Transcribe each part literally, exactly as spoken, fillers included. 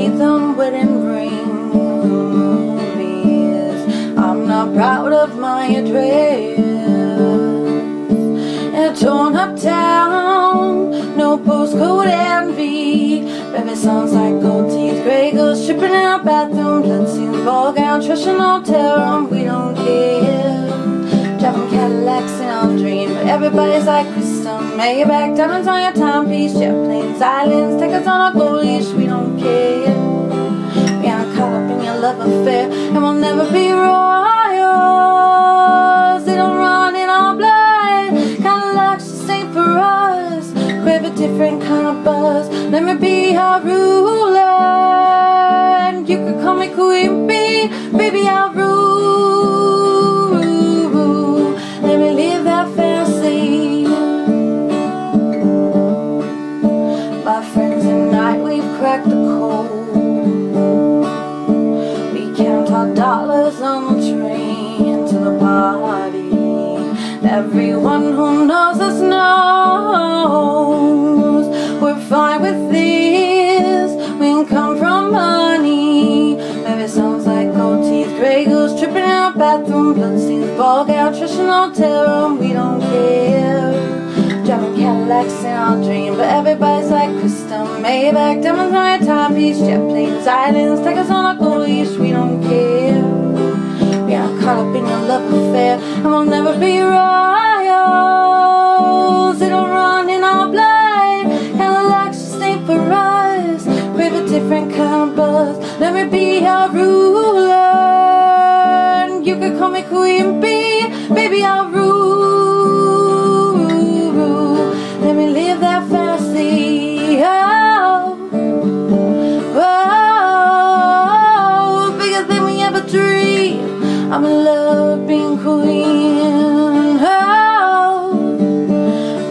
beneath them wedding rings. I'm not proud of my address and torn up town, no postcode envy. Baby sounds like gold teeth, grey girls tripping in our bathroom, bloodstains, ball gown, trash and all tear on. We don't care. Driving Cadillacs in our dream, but everybody's like crystal Maybach, diamonds on your timepiece, jet planes, islands, take us on our gold leash. We don't care. We aren't caught up in your love affair, and we'll never be royals. They don't run in our blood. Cadillacs just ain't for us. Crave a different kind of buzz. Let me be our ruler, and you can call me Queen Bee. Baby, I'll rule. Let me live that fantasy. My friends and I, we've cracked the code. We count our dollars on the train to the party. Everyone who knows us knows we're fine with this. We come from money. Baby sounds like gold teeth, grey goose tripping in our bathroom, bloodstains, ball gown, trash and all tear 'em. We don't care. Driving Cadillacs in our dream, but everybody's like crystal Maybach, diamonds on your timepiece, jet planes, islands, take us on our gold leash. We don't care. We aren't caught up in your love affair, and we'll never be royals. They don't run in our blood. Cadillacs just ain't for us. We're a different kind of buzz. Let me be our ruler. You can call me Queen Bee. Baby, I'll rule. Let me live that fantasy, oh, oh, bigger than we ever dreamed. I'm in love being queen, oh,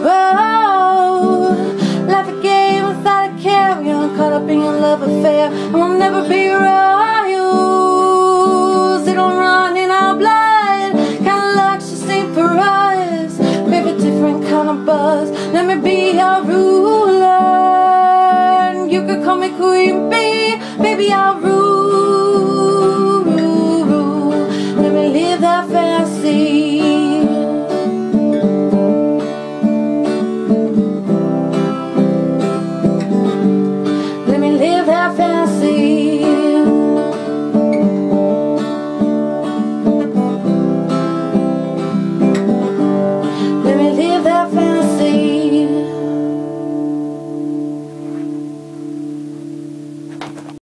oh, life a game without a care. We aren't caught up in your love affair, and we'll never be royals. They don't run in our blood. Cadillacs just ain't for us. We're a different kind of buzz. Let me be your ruler. You could call me Queen Bee. Baby, I'll rule.